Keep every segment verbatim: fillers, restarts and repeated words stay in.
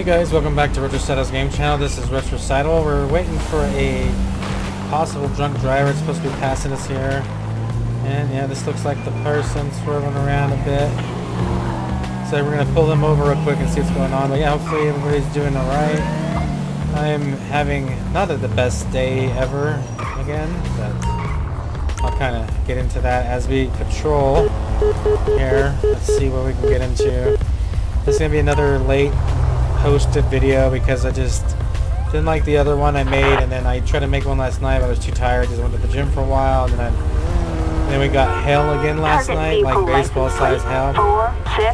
Hey guys, welcome back to RetroCidal's game channel. This is RetroCidal. We're waiting for a possible drunk driver. It's supposed to be passing us here. And yeah, this looks like the person swerving around a bit. So we're going to pull them over real quick and see what's going on. But yeah, hopefully everybody's doing alright. I'm having not the best day ever again, but I'll kind of get into that as we patrol here. Let's see what we can get into. This is going to be another late posted video because I just didn't like the other one I made, and then I tried to make one last night but I was too tired because I went to the gym for a while, and then, I, then we got hail again last night, like baseball size hail.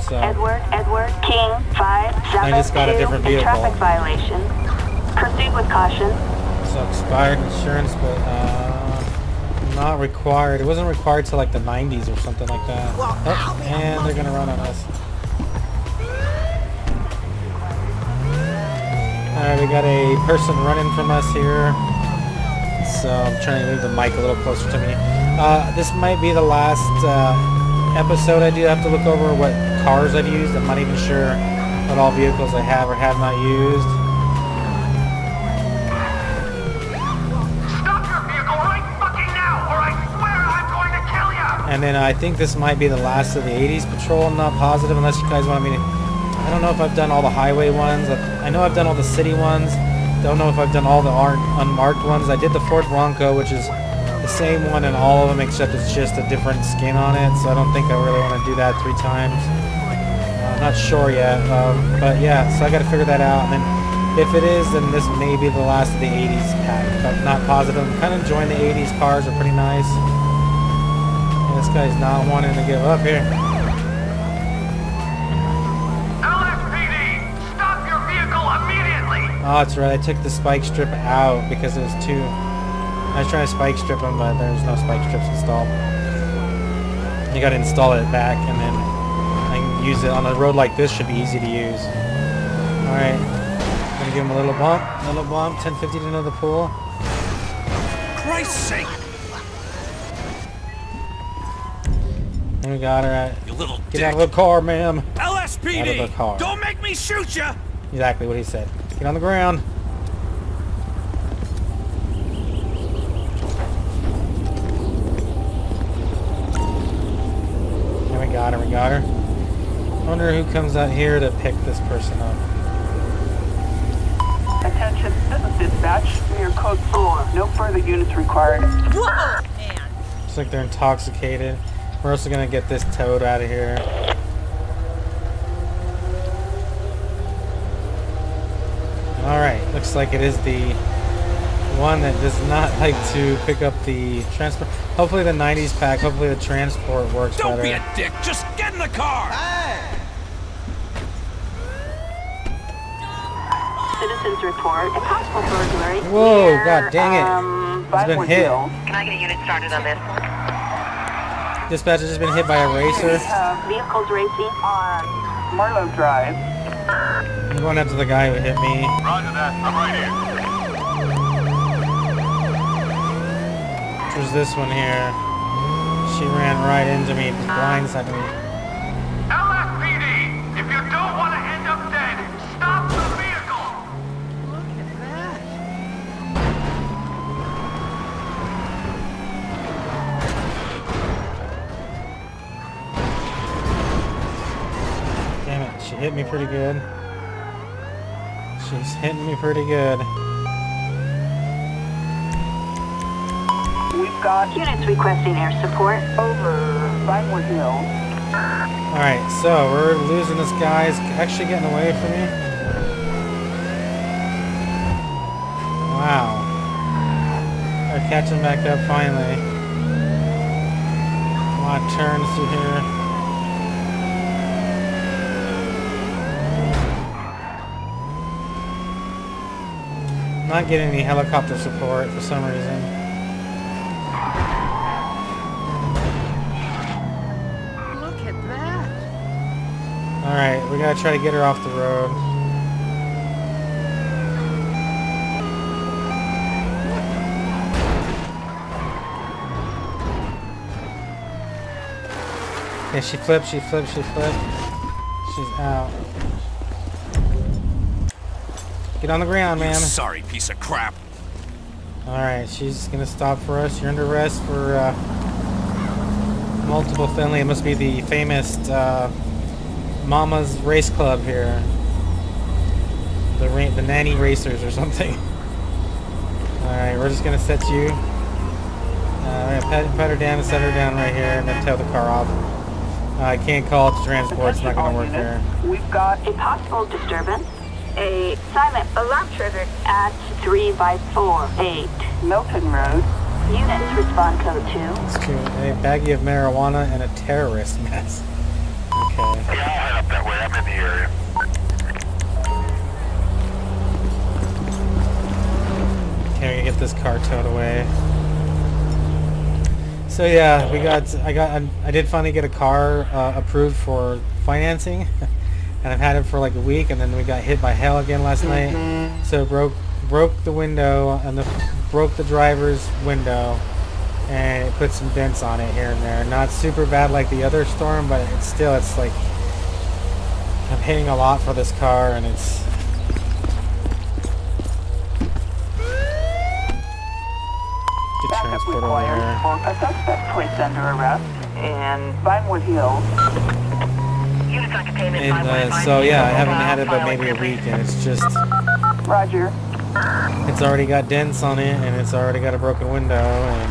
So Edward, Edward, King, five, seven, I just got a different vehicle. Traffic violation. Proceed with caution. So expired insurance, but uh, not required. It wasn't required till like the nineties or something like that. Oh, and they're gonna run on us. Alright, we got a person running from us here, so I'm trying to move the mic a little closer to me. Uh, this might be the last uh, episode. I do have to look over what cars I've used. I'm not even sure what all vehicles I have or have not used. Stop your vehicle right fucking now, or I swear I'm going to kill you! And then I think this might be the last of the eighties patrol. I'm not positive unless you guys want me to... I don't know if I've done all the highway ones. I know I've done all the city ones. Don't know if I've done all the unmarked ones. I did the Ford Bronco, which is the same one in all of them, except it's just a different skin on it. So I don't think I really want to do that three times. I'm uh, not sure yet. Um, but yeah, so I got to figure that out. And then if it is, then this may be the last of the eighties pack. But I'm not positive. I'm kind of enjoying the eighties cars. They're pretty nice. And this guy's not wanting to give up here. Oh, that's right. I took the spike strip out because it was too... I was trying to spike strip them, but there's no spike strips installed. You gotta install it back, and then I can use it on a road like this. Should be easy to use. Alright. I'm gonna give him a little bump. A little bump. ten fifty to another pool. Christ's sake! And we got her at... You little dick. Get out of the car, ma'am. L S P D! Out of the car. Don't make me shoot ya! Exactly what he said. Get on the ground. And we got her, we got her. I wonder who comes out here to pick this person up. Attention, this is dispatch near code four. No further units required. Looks like they're intoxicated. We're also gonna get this toad out of here. Alright, looks like it is the one that does not like to pick up the transport. Hopefully the nineties pack, hopefully the transport works better. Don't be a dick, just get in the car! Hey. Citizens report, a possible burglary. Whoa, near, god dang it. Um, it's been hit. Hill. Can I get a unit started on this? Dispatch has just been hit by a racer. Uh, vehicles racing on Marlowe Drive. I'm going after the guy who hit me. Roger that. I'm right here. There's this one here. She ran right into me, blindsided me. L S P D! If you don't want to end up dead, stop the vehicle! Look at that! Damn it, she hit me pretty good. She's hitting me pretty good. We've got units requesting air support over Binewood Hill. Alright, so we're losing this guy. He's actually getting away from me. Wow. I'll catch him back up finally. A lot of turns through here. Not getting any helicopter support for some reason. Look at that! Alright, we gotta try to get her off the road. Okay, she flipped, she flipped, she flipped. She's out. Get on the ground, man. You sorry piece of crap. Alright, she's gonna stop for us. You're under arrest for uh, multiple felony. It must be the famous uh, Mama's Race Club here. The, ra the Nanny Racers or something. Alright, we're just gonna set you. Uh, we're gonna pat, pat her down and set her down right here and then tail the car off. I can't call it to transport, it's not going to work here. We've got a possible disturbance, a silent alarm triggered at three by four eight Milton Road. Units respond code two. That's cute. A baggie of marijuana and a terrorist mess. Okay. I'll head up that way, I'm in the area. Okay, we're going to get this car towed away. So yeah, we got. I got. I did finally get a car uh, approved for financing, and I've had it for like a week. And then we got hit by hail again last mm-hmm. night. So it broke broke the window and the broke the driver's window, and it put some dents on it here and there. Not super bad like the other storm, but it's still. It's like I'm paying a lot for this car, and it's. Transport required for a suspect placed under arrest in Binewood Hill. And uh, so yeah, I haven't had it but maybe a week, and it's just. Roger. It's already got dents on it, and it's already got a broken window, and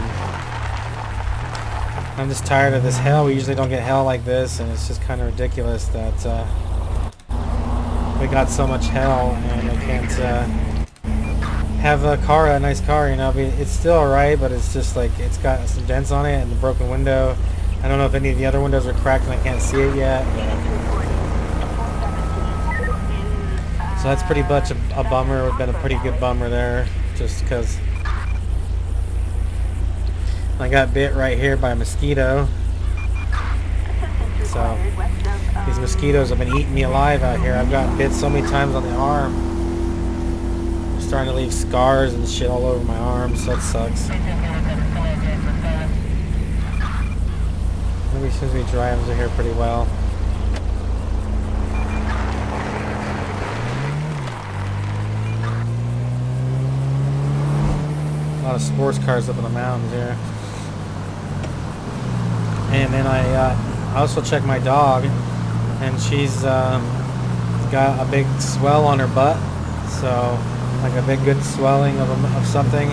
I'm just tired of this hail. We usually don't get hail like this, and it's just kind of ridiculous that uh, we got so much hail, and I can't. Uh, have a car, a nice car, you know. It's still alright, but it's just like it's got some dents on it and the broken window. I don't know if any of the other windows are cracked and I can't see it yet. Yeah. So that's pretty much a, a bummer. It would have been a pretty good bummer there, just because I got bit right here by a mosquito. So these mosquitoes have been eating me alive out here. I've gotten bit so many times on the arm. Starting to leave scars and shit all over my arms, so that sucks. Maybe since we drive over here pretty well. A lot of sports cars up in the mountains here. And then I, uh, I also checked my dog, and she's um, got a big swell on her butt, so. Like a big good swelling of, a, of something.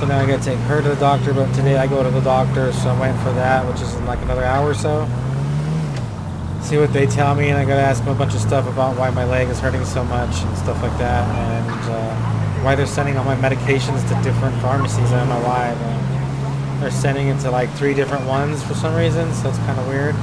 So now I gotta take her to the doctor, but today I go to the doctor, so I'm waiting for that, which is in like another hour or so. See what they tell me, and I gotta ask them a bunch of stuff about why my leg is hurting so much and stuff like that, and uh, why they're sending all my medications to different pharmacies. I don't know why, but they're sending it to like three different ones for some reason, so it's kind of weird.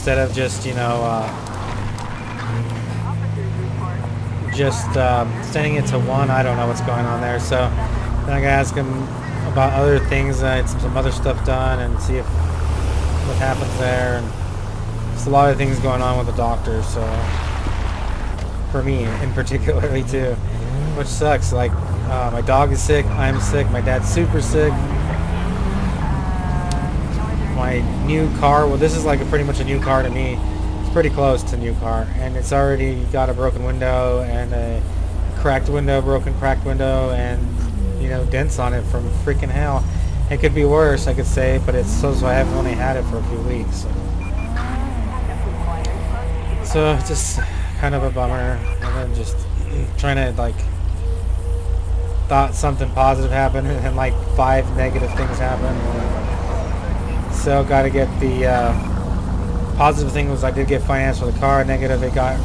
Instead of just, you know, uh, just um, sending it to one, I don't know what's going on there. So then I gotta ask him about other things, uh, some other stuff done, and see if what happens there. And there's a lot of things going on with the doctor. So for me, in particularly too, which sucks. Like uh, my dog is sick, I'm sick, my dad's super sick. My new car, well, this is like a pretty much a new car to me. It's pretty close to new car, and it's already got a broken window and a cracked window, broken cracked window, and you know, dents on it from freaking hell. It could be worse, I could say, but it's so so I haven't only had it for a few weeks, so, so just kind of a bummer. And then just trying to like thought something positive happened, and then like five negative things happened. So got to get the uh, positive thing was I did get financed for the car. Negative, it got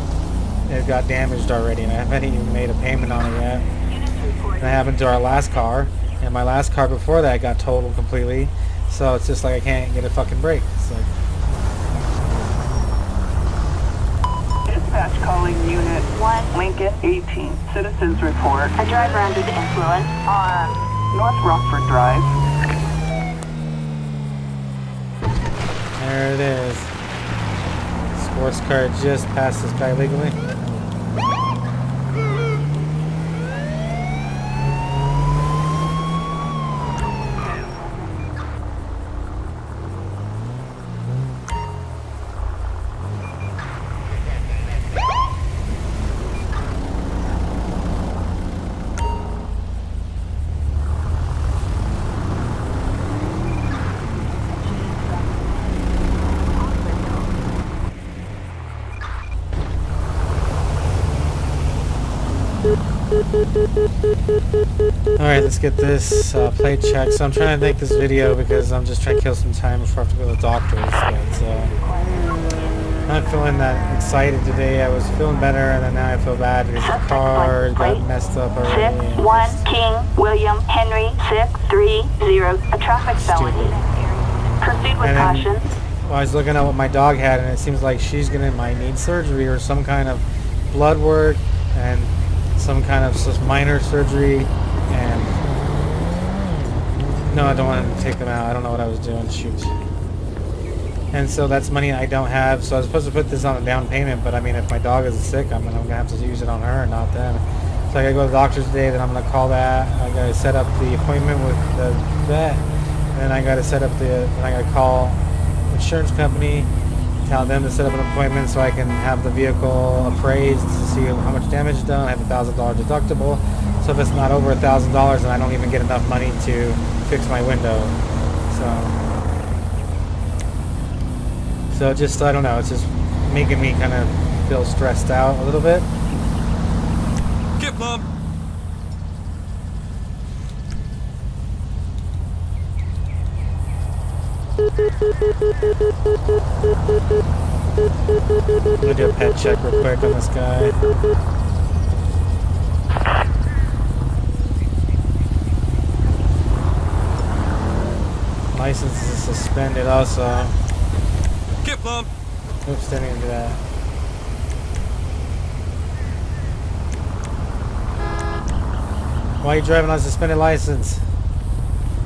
it got damaged already, and I haven't even made a payment on it yet. And that happened to our last car, and my last car before that got totaled completely. So it's just like I can't get a fucking break. It's like dispatch calling unit one Lincoln eighteen citizens report a driver under the influence on North Rockford Drive. There it is. Sports car just passed this guy legally. Alright, let's get this uh, plate checked. So I'm trying to make this video because I'm just trying to kill some time before I have to go to the doctor. So uh, I'm not feeling that excited today. I was feeling better and then now I feel bad because the car got messed up already. six one King William Henry six three zero, a traffic felony. Proceed with caution. Well, I was looking at what my dog had and it seems like she's going to might need surgery or some kind of blood work and some kind of just minor surgery, and no, I don't want to take them out. I don't know what I was doing. Shoot. And so that's money I don't have. So I was supposed to put this on a down payment, but I mean, if my dog is sick, I'm gonna have to use it on her and not them. So I gotta go to the doctor today. Then I'm gonna call that. I gotta set up the appointment with the vet. And then I gotta set up the. Then I gotta call the insurance company. Tell them to set up an appointment so I can have the vehicle appraised to see how much damage is done. I have a thousand dollar deductible, so if it's not over a thousand dollars, then I don't even get enough money to fix my window. So, so just I don't know. It's just making me kind of feel stressed out a little bit. Get mom. I'm gonna do a pet check real quick on this guy. License is suspended also. Get bump! Oops, didn't even do that. Why are you driving on a suspended license?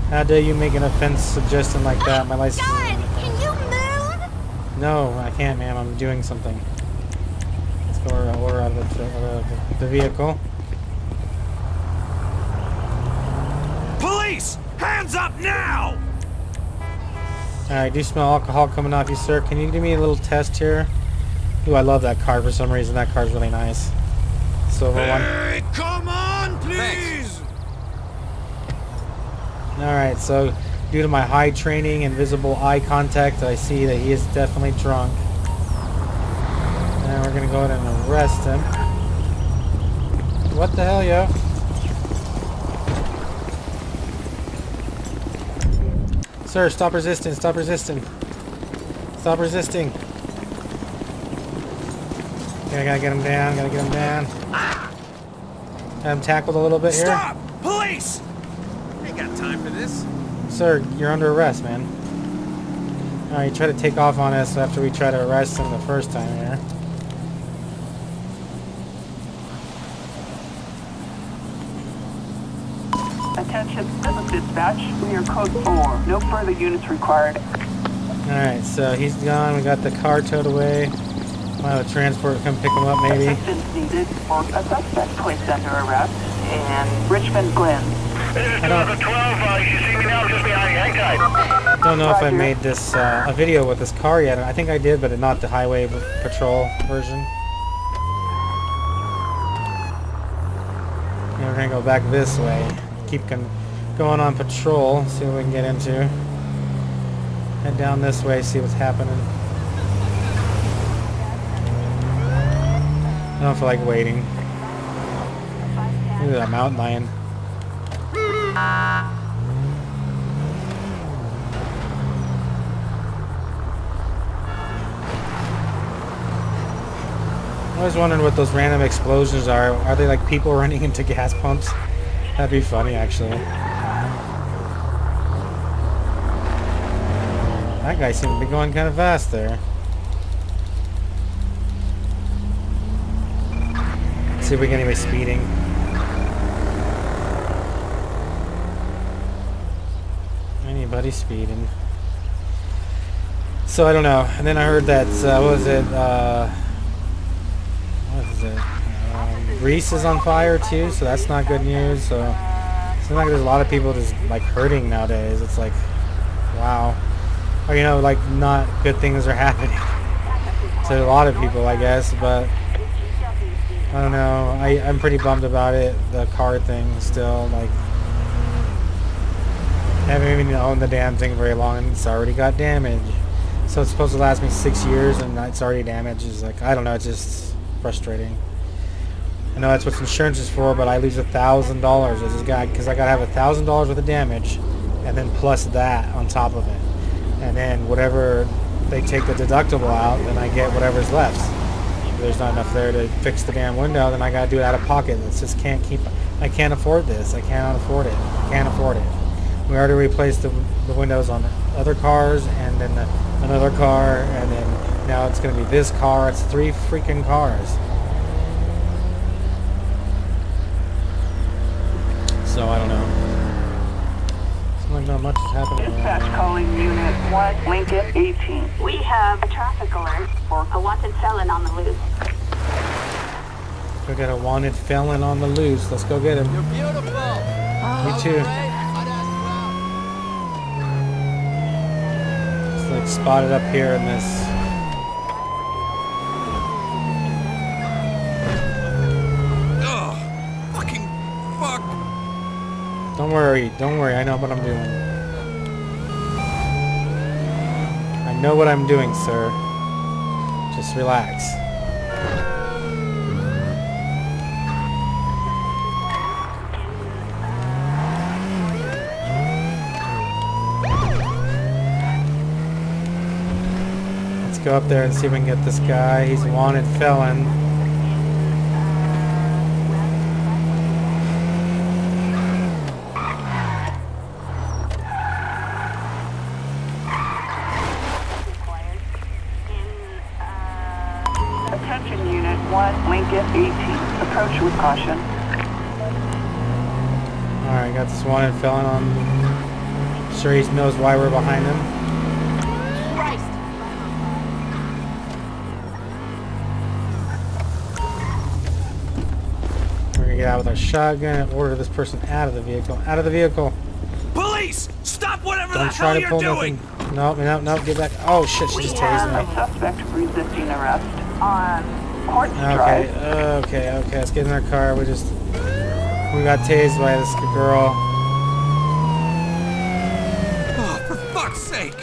How dare you make an offense suggestion like that? My license. John, can you move? No, I can't, ma'am. I'm doing something. Let's go order out of the, out of the vehicle. Police! Hands up now! Alright, I do smell alcohol coming off you, sir. Can you do me a little test here? Ooh, I love that car for some reason. That car's really nice. Silver one. Hey, come on, please! Thanks. Alright, so due to my high training and visible eye contact, I see that he is definitely drunk. And we're going to go ahead and arrest him. What the hell, yo? Sir, stop resisting, stop resisting. Stop resisting. Okay, I gotta get him down, gotta get him down. Got him tackled a little bit here. Stop! Police! Got time for this, sir. You're under arrest, man. All right, you try to take off on us after we try to arrest him the first time here. Attention, this is dispatch. We are code four. No further units required. All right, so he's gone. We got the car towed away. Might have a transport come pick him up, maybe. Assistance needed for a suspect placed under arrest in Richmond Glen. I don't, don't know if I made this uh, a video with this car yet. I think I did, but not the highway patrol version. And we're gonna go back this way. Keep con going on patrol. See what we can get into. Head down this way. See what's happening. I don't feel like waiting. Look at that mountain lion. I was wondering what those random explosions are. Are they like people running into gas pumps? That'd be funny, actually. That guy seemed to be going kind of fast there. Let's see if we can get anybody speeding. Anybody speeding? So I don't know. And then I heard that uh, what was it? Uh, what is it? Uh, Greece is on fire too, so that's not good news. So it seems like there's a lot of people just like hurting nowadays. It's like, wow, or, you know, like not good things are happening to a lot of people, I guess. But I don't know. I, I'm pretty bummed about it. The car thing still like. I haven't even owned the damn thing very long and it's already got damage. So it's supposed to last me six years and it's already damaged. It's like, I don't know, it's just frustrating. I know that's what insurance is for, but I lose a thousand dollars as this guy, because I gotta have a thousand dollars worth of damage, and then plus that on top of it, and then whatever they take the deductible out, then I get whatever's left. If there's not enough there to fix the damn window, then I gotta do it out of pocket. This just can't keep. I can't afford this. I cannot afford it. I can't afford it. We already replaced the, the windows on other cars, and then the, another car, and then now it's gonna be this car. It's three freaking cars. So I don't know. Not much is happening. Dispatch calling unit one, Lincoln eighteen. We have a traffic alert for a wanted felon on the loose. We got a wanted felon on the loose. Let's go get him. You're beautiful. Uh, Me too. Right. It's like spotted up here in this. Don't worry, don't worry, I know what I'm doing. I know what I'm doing, sir. Just relax. Let's go up there and see if we can get this guy. He's a wanted felon. With caution. Alright, got this wanted felon on. I'm sure he knows why we're behind him. Christ. We're gonna get out with our shotgun and order this person out of the vehicle. Out of the vehicle! Police! Stop whatever the hell you're doing! Don't try to pull nothing. No, no, no, get back. Oh shit, she just tased me. We have a suspect resisting arrest on... Okay, okay, okay, let's get in our car. We just, we got tased by this girl. Oh, for fuck's sake!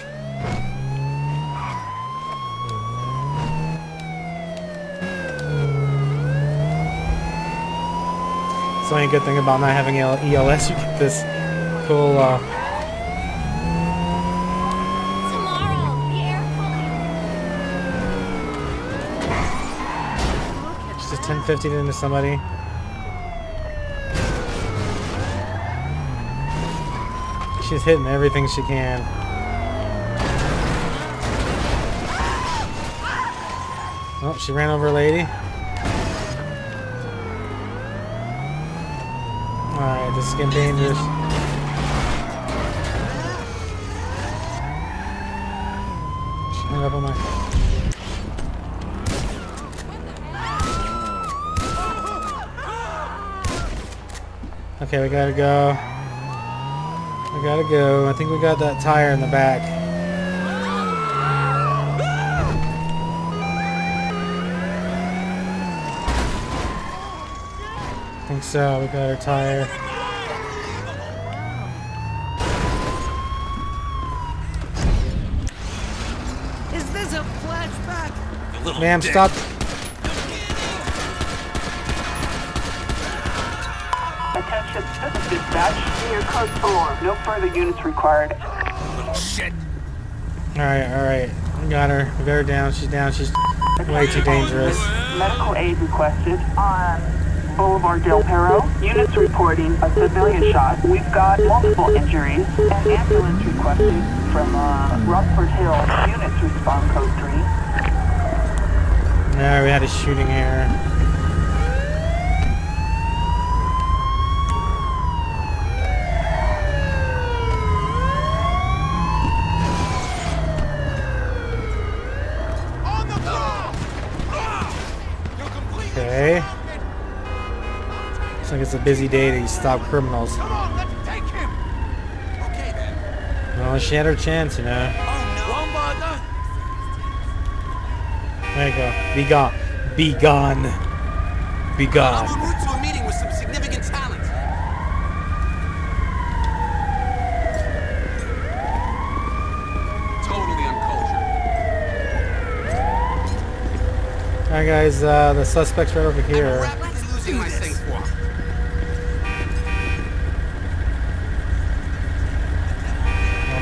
It's the only good thing about not having E L S, you get this cool, uh... ten fifty into somebody. She's hitting everything she can. Oh, she ran over a lady. Alright, this is getting dangerous. She hung up on my... Okay, we gotta go. We gotta go. I think we got that tire in the back. I think so. We got our tire. Is this a flashback? Ma'am, stop. Dispatch, near code four. No further units required. Oh, shit. Alright, alright. Got her. We've got her down. She's down. She's way too dangerous. Medical aid requested on Boulevard Del Perro. Units reporting a civilian shot. We've got multiple injuries. An ambulance requested from uh, Rockford Hill. Units respond code three. No, we had a shooting error. It's a busy day to stop criminals. Come on, let's take him. Okay, then. Well, she had her chance, you know. Oh, no. There you go. Be gone. Be gone. Be gone. En route to a meeting with some significant talent. Totally uncultured. Alright, guys. Uh, the suspect's right over here. do this.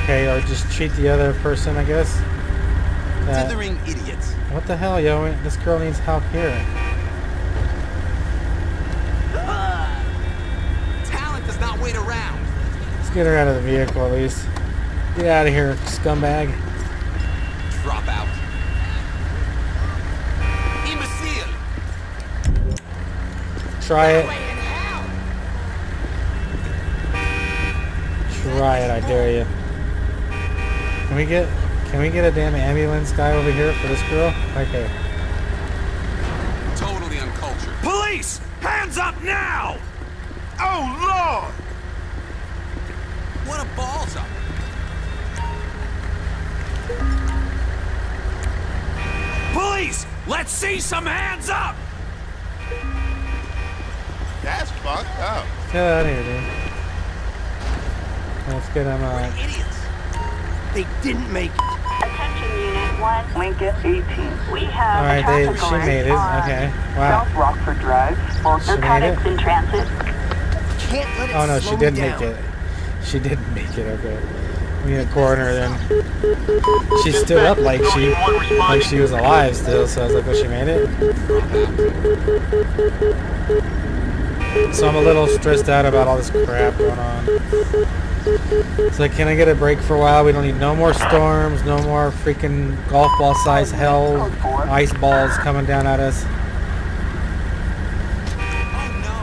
Okay, or just cheat the other person, I guess. That. Dithering idiots. What the hell, yo? This girl needs help here. Uh, talent does not wait around. Let's get her out of the vehicle, at least. Get out of here, scumbag. Drop out. Imbecile. Try it. Try it, I dare you. Can we get... Can we get a damn ambulance guy over here for this girl? Okay. Totally uncultured. Police! Hands up now! Oh, Lord! What a balls up. Police! Let's see some hands up! That's fucked up. Get out of here, dude. Let's get him out. What idiots. They didn't make it. One Lincoln eighteen. We have all right, traffic they, she made it. Okay. Wow. South Rockford Drive. She made it. In transit. Can't let it oh no, she did down. Make it. She did make it. Okay. We need a coroner then. She stood up like she, like she was alive still. So I was like, well, she made it. So I'm a little stressed out about all this crap going on. It's like, can I get a break for a while? We don't need no more storms, no more freaking golf ball size hell, ice balls coming down at us. Oh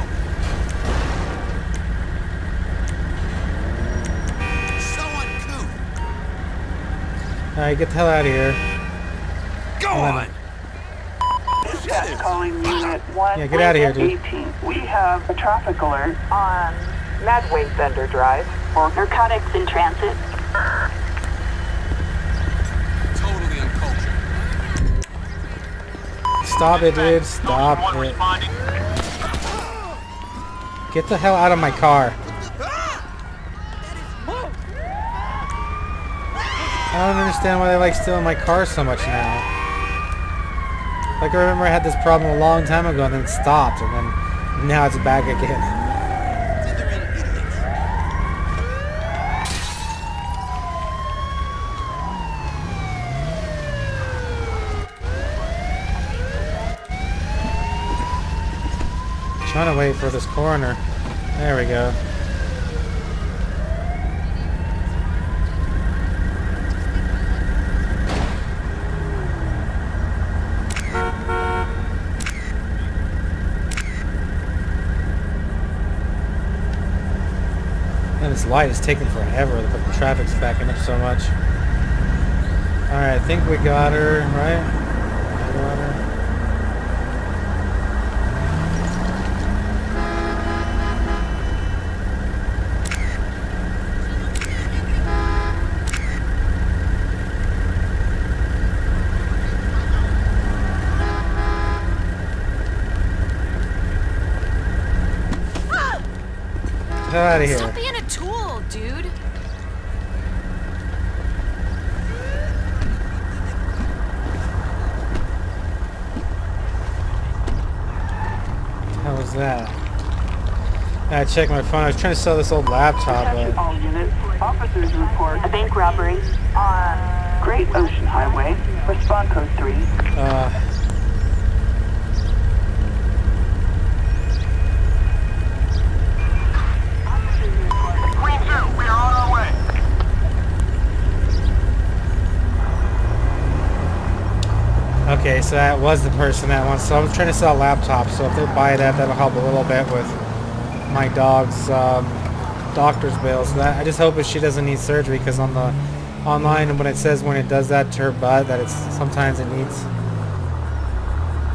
no! So alright, get the hell out of here. Go on! Calling unit one. Yeah, get out of here, dude. We have a traffic alert on Madway Bender Drive. For narcotics in transit. Totally uncultured. Stop it, dude. Stop it. Get the hell out of my car. I don't understand why they like stealing my car so much now. Like, I remember I had this problem a long time ago and then it stopped and then now it's back again. Trying to wait for this coroner. There we go. And this light is taking forever. The traffic's backing up so much. Alright, I think we got her, right? Out of here. Stop being a tool, dude. How was that? I checked my phone. I was trying to sell this old laptop. But... All units. Officers report a bank robbery on Great Ocean Highway. Respond code three. Uh. Okay, so that was the person that wants. So I'm trying to sell laptops. So if they buy that, that'll help a little bit with my dog's um, doctor's bill. So that, I just hope that she doesn't need surgery, because on the online when it says when it does that to her butt, that it's sometimes it needs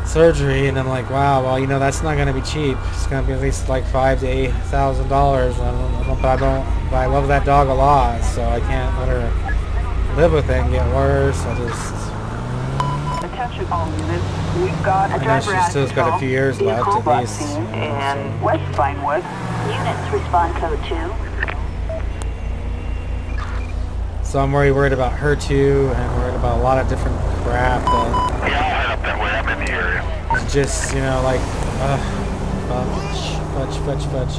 surgery, and I'm like, wow, well, you know, that's not going to be cheap. It's going to be at least like five to eight thousand dollars. But I don't. But I love that dog a lot, so I can't let her live with it and get worse. I just. All units. We've got a driver out of got a few years left at least. And West Binewood. Units respond code two. So I'm very worried about her too, and worried about a lot of different crap that, yeah, up that way. I'm in the area. It's just, you know, like, uh, Fudge, fudge, fudge, fudge.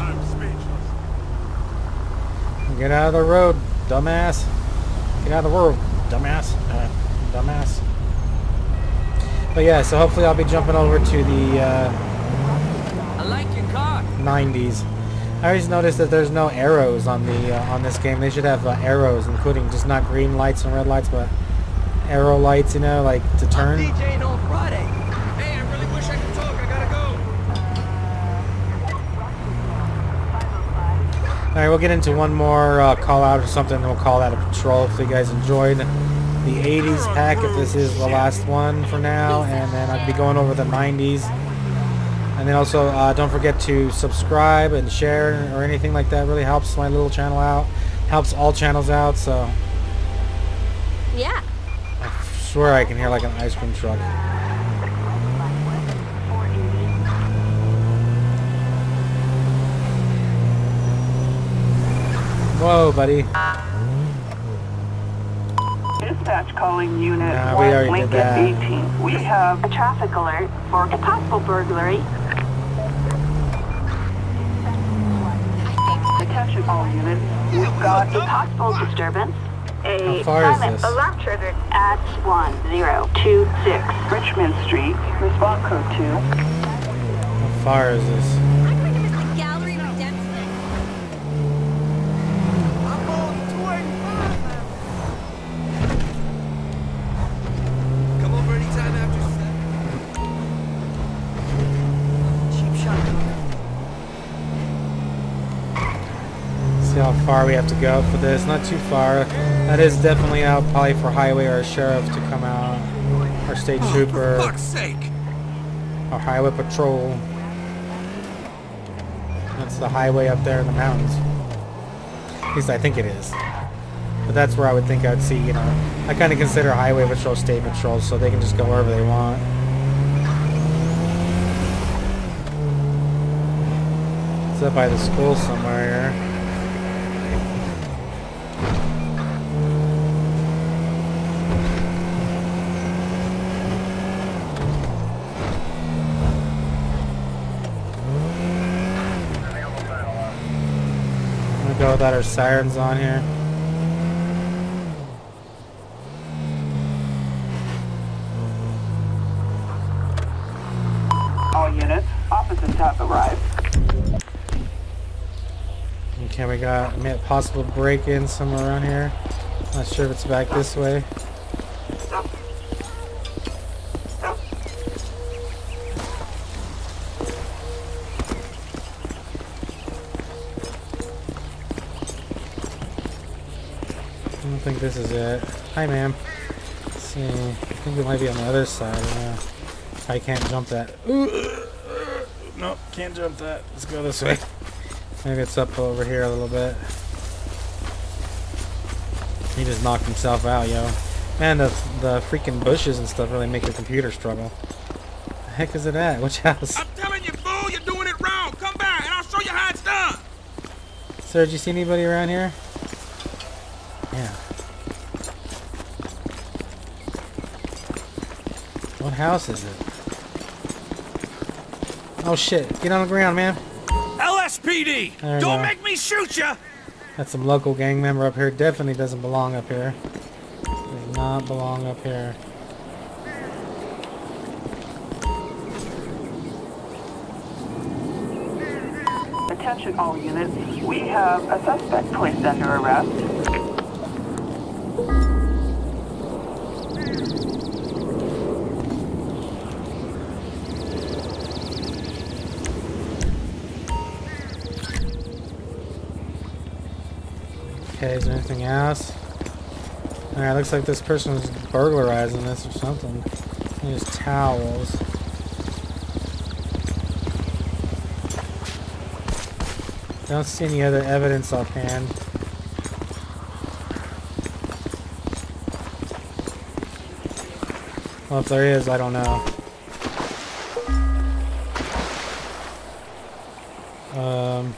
Get out of the road, dumbass. Get out of the road, dumbass. Uh, dumbass. But yeah, so hopefully I'll be jumping over to the uh, I like your car. nineties. I always noticed that there's no arrows on the uh, on this game. They should have uh, arrows, including just not green lights and red lights, but arrow lights, you know, like to turn. I'm DJing on Friday. Hey, I really wish I could talk. I gotta go. All right, we'll get into one more uh, call out or something, and we'll call that a patrol. If you guys enjoyed the eighties pack, if this is the last one for now, and then I'll be going over the nineties. And then also, uh, don't forget to subscribe and share or anything like that. It really helps my little channel out. Helps all channels out, so. Yeah. I swear I can hear like an ice cream truck. Whoa, buddy. Dispatch calling unit nah, one Lincoln eighteen. We have a traffic alert for a possible burglary. Attention all units. We've got a possible disturbance. A silent alarm triggered at one zero two six Richmond Street. Response code two. How far is this? How far we have to go for this? Not too far. That is definitely out probably for highway or a sheriff to come out, or state oh, trooper, for fuck's sake. Or highway patrol. That's the highway up there in the mountains. At least I think it is. But that's where I would think I'd see. You know, I kind of consider highway patrol state patrol, so they can just go wherever they want. It's up by the school somewhere here. Go without our sirens on here. All units, officers have arrived. Okay, we got a possible break-in somewhere around here. Not sure if it's back this way. I think this is it. Hi, ma'am. Let's see. I think it might be on the other side. Yeah. I can't jump that. Ooh. Nope, can't jump that. Let's go this way. Maybe it's up over here a little bit. He just knocked himself out, yo. Man, the, the freaking bushes and stuff really make your computer struggle. What the heck is it at? Which house? I'm telling you, fool, you're doing it wrong. Come back and I'll show you how it's done. Sir, did you see anybody around here? Yeah. What house is it? Oh shit, get on the ground, man. L S P D! Don't go. Make me shoot ya! That's some local gang member up here. Definitely doesn't belong up here. Does not belong up here. Attention all units. We have a suspect placed under arrest. Okay, is there anything else? Alright, looks like this person was burglarizing this or something. There's towels. Don't see any other evidence offhand. Well, if there is, I don't know. Um...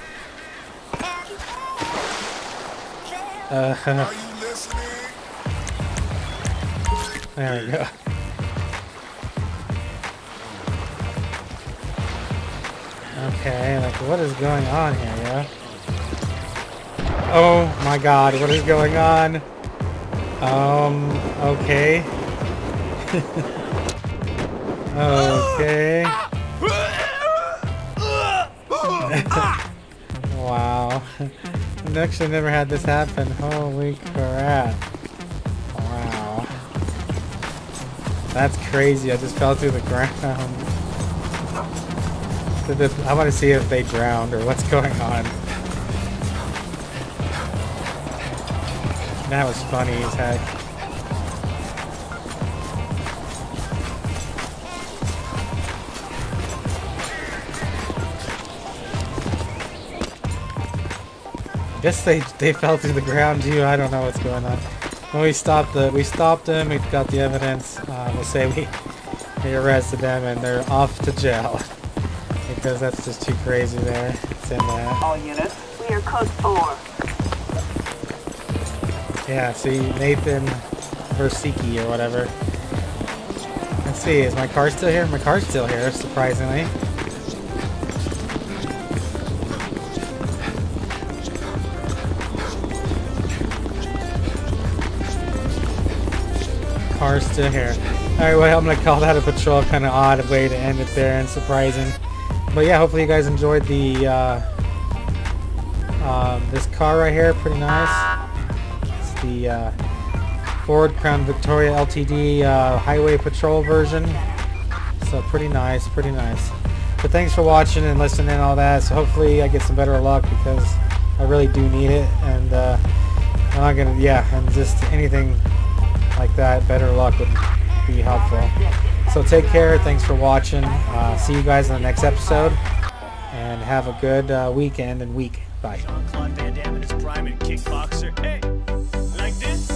Uh, Are you listening? There we go. Okay, like what is going on here, yeah? Oh my god, what is going on? Um, okay. Okay. Wow. I've actually never had this happen. Holy crap. Wow. That's crazy, I just fell through the ground. I want to see if they drowned or what's going on. That was funny as heck. I guess they they fell through the ground too. I don't know what's going on. When we stopped the we stopped them. We got the evidence. Uh, we'll say we we arrested them and they're off to jail. Because that's just too crazy there. It's in there. All units, we are code four. Yeah, see, Nathan Versiki or whatever. Let's see, is my car still here? My car's still here, surprisingly. Car's still here. Alright, well, I'm going to call that a patrol. Kind of odd way to end it there and surprising. But yeah, hopefully you guys enjoyed the uh, um, this car right here. Pretty nice. It's the uh, Ford Crown Victoria L T D uh, Highway Patrol version. So pretty nice, pretty nice. But thanks for watching and listening and all that. So hopefully I get some better luck because I really do need it. And uh, I'm not gonna, yeah, and just anything like that, better luck would be helpful. So take care, thanks for watching, uh, see you guys in the next episode, and have a good uh, weekend and week. Bye. Jean-Claude Van Damme in his prime and kickboxer. Hey, like this?